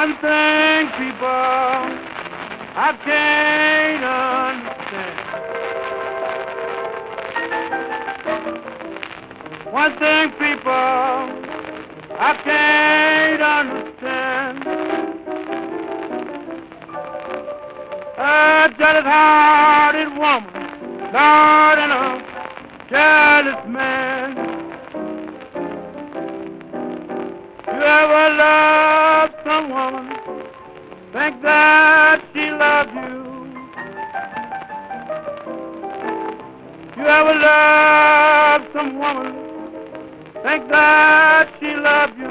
one thing, people, I can't understand. One thing, people, I can't understand. A jealous-hearted woman, Lord, and a jealous man. You ever loved some woman, think that she loved you? You ever loved some woman, think that she loved you?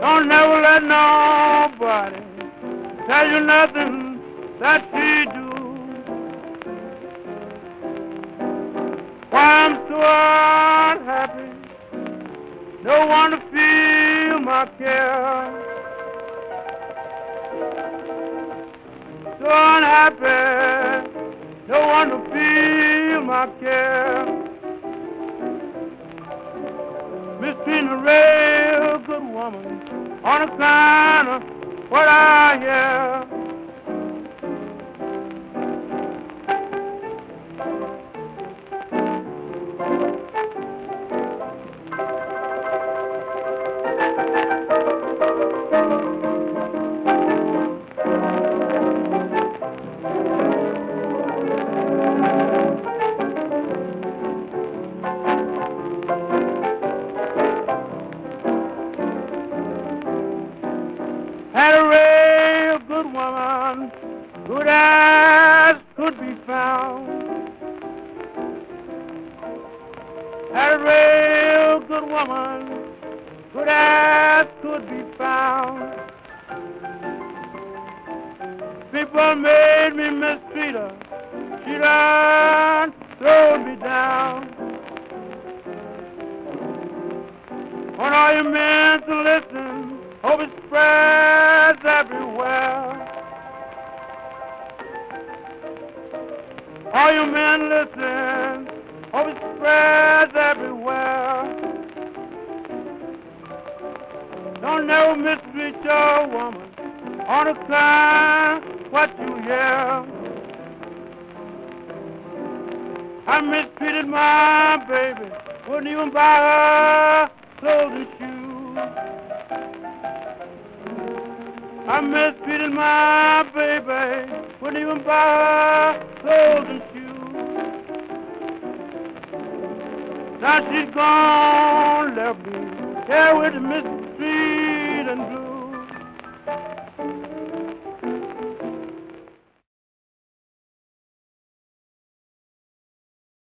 Don't never let nobody tell you nothing that she do. Why I'm so unhappy, no one to feel my care. So unhappy, no one to feel my care. Mistreating a real good woman on account of what I hear. Had a real good woman, good as could be found. Had a real good woman, good as could be found. People made me mistreat her, she done throw me down. When all you meant to listen, hope it spreads everywhere. All you men listen, hope it spreads everywhere. Don't never mistreat your woman on account of what you hear. I mistreated my baby, wouldn't even buy her clothes and shoes. I mistreated my baby, wouldn't even buy her clothes and shoes. Now she's gone, left me here with the mistreated blues.